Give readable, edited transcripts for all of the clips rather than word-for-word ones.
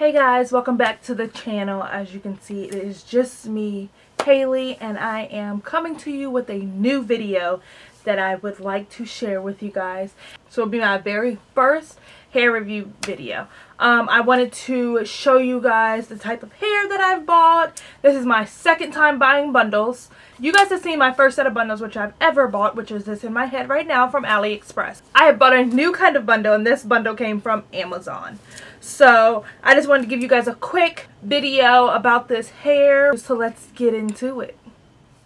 Hey guys, welcome back to the channel. As you can see, it is just me, Haley, and I am coming to you with a new video that I would like to share with you guys. So it'll be my very first hair review video. I wanted to show you guys the type of hair that I've bought. This is my second time buying bundles. You guys have seen my first set of bundles which I've ever bought, which is this in my head right now, from AliExpress. I have bought a new kind of bundle and this bundle came from Amazon. So I just wanted to give you guys a quick video about this hair, so let's get into it.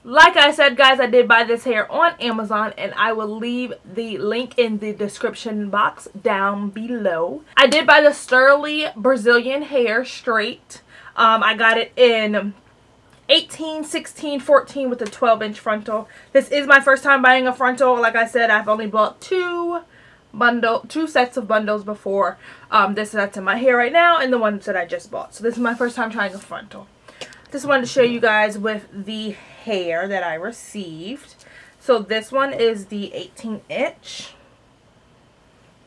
Like I said, guys, I did buy this hair on Amazon and I will leave the link in the description box down below. I did buy the Sterly Brazilian Hair Straight. I got it in 18, 16, 14 with a 12-inch frontal. This is my first time buying a frontal. Like I said, I've only bought two sets of bundles before. This that's in my hair right now and the ones that I just bought. So this is my first time trying a frontal. Just wanted to show you guys with the hair that I received. So this one is the 18-inch.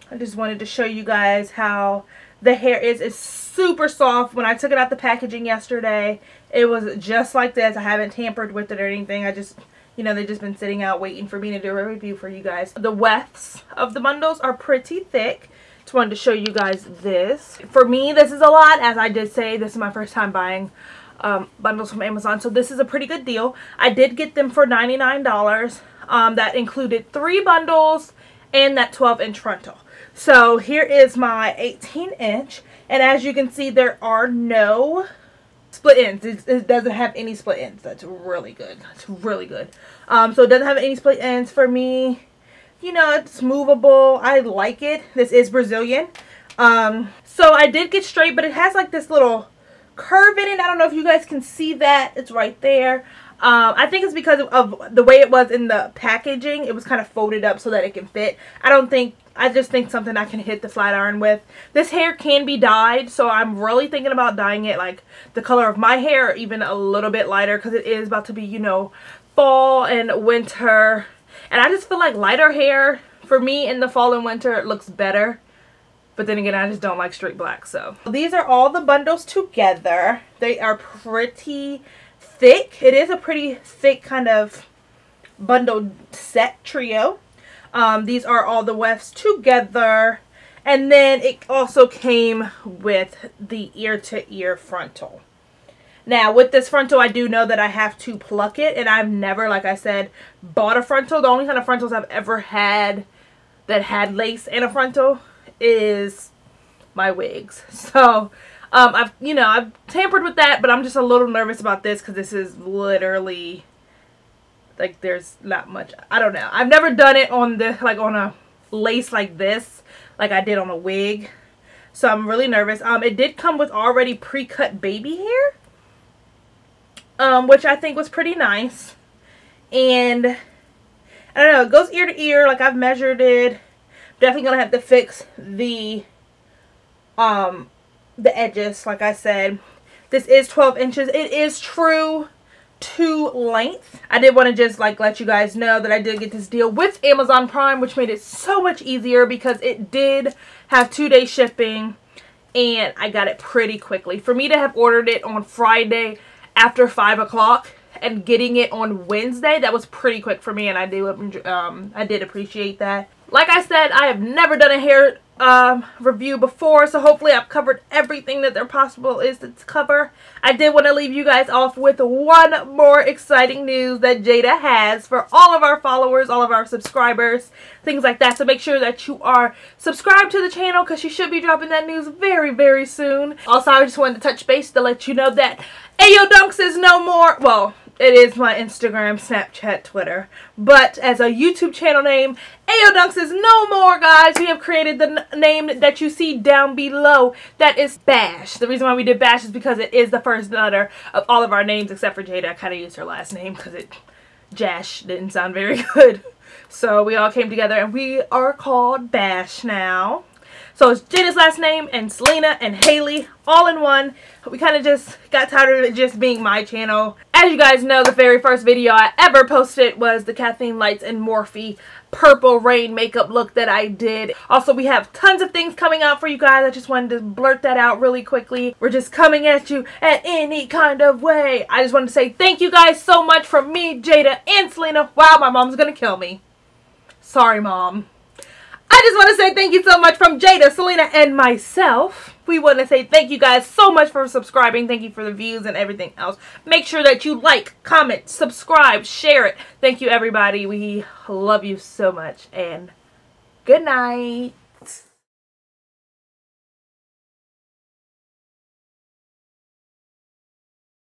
I just wanted to show you guys how the hair is. It's super soft. When I took it out the packaging yesterday, it was just like this. I haven't tampered with it or anything. I just, you know, they've just been sitting out waiting for me to do a review for you guys. The wefts of the bundles are pretty thick. Just wanted to show you guys this. For me, this is a lot. As I did say, this is my first time buying bundles from Amazon, so this is a pretty good deal. I did get them for $99. That included 3 bundles and that 12-inch frontal. So here is my 18-inch, and as you can see, there are no split ends. It doesn't have any split ends. That's really good. That's really good. So it doesn't have any split ends for me. You know, it's movable. I like it. This is Brazilian. So I did get straight, but it has like this little curve in it. I don't know if you guys can see that. It's right there. I think it's because of the way it was in the packaging. It was kind of folded up so that it can fit. I just think something I can hit the flat iron with. This hair can be dyed, so I'm really thinking about dyeing it like the color of my hair or even a little bit lighter, because it is about to be, you know, fall and winter. And I just feel like lighter hair for me in the fall and winter, it looks better. But then again, I just don't like straight black, so. These are all the bundles together. They are pretty thick. It is a pretty thick kind of bundled set trio. These are all the wefts together. And then it also came with the ear-to-ear frontal. Now, with this frontal, I do know that I have to pluck it. And I've never, like I said, bought a frontal. The only kind of frontals I've ever had that had lace and a frontal is my wigs. So I've tampered with that, but I'm just a little nervous about this because this is literally like there's not much. I don't know, I've never done it on the like on a lace like this like I did on a wig, so I'm really nervous. It did come with already pre-cut baby hair, which I think was pretty nice. And I don't know, it goes ear to ear. Like I've measured it. Definitely gonna have to fix the edges. Like I said, this is 12 inches. It is true to length. I did want to just like let you guys know that I did get this deal with Amazon Prime, which made it so much easier because it did have 2-day shipping and I got it pretty quickly. For me to have ordered it on Friday after 5 o'clock and getting it on Wednesday, that was pretty quick for me, and I did appreciate that. Like I said, I have never done a hair review before, so hopefully I've covered everything that there possible is to cover. I did want to leave you guys off with one more exciting news that Jada has for all of our followers, all of our subscribers, things like that. So make sure that you are subscribed to the channel because she should be dropping that news very, very soon. Also, I just wanted to touch base to let you know that AYEYODUNKZ is no more, well, it is my Instagram, Snapchat, Twitter. But as a YouTube channel name, AYEYODUNKZ is no more, guys. We have created the name that you see down below. That is BASH. The reason why we did BASH is because it is the first letter of all of our names except for Jada. I kind of used her last name because it Jash didn't sound very good. So we all came together and we are called BASH now. So it's Jada's last name and Selena and Haley all in one. We kind of just got tired of it just being my channel. As you guys know, the very first video I ever posted was the Kathleen Lights and Morphe Purple Rain makeup look that I did. Also, we have tons of things coming out for you guys. I just wanted to blurt that out really quickly. We're just coming at you at any kind of way. I just wanted to say thank you guys so much from me, Jada, and Selena. Wow, my mom's gonna kill me. Sorry, Mom. I just want to say thank you so much from Jada, Selena, and myself. We want to say thank you guys so much for subscribing. Thank you for the views and everything else. Make sure that you like, comment, subscribe, share it. Thank you, everybody. We love you so much, and good night.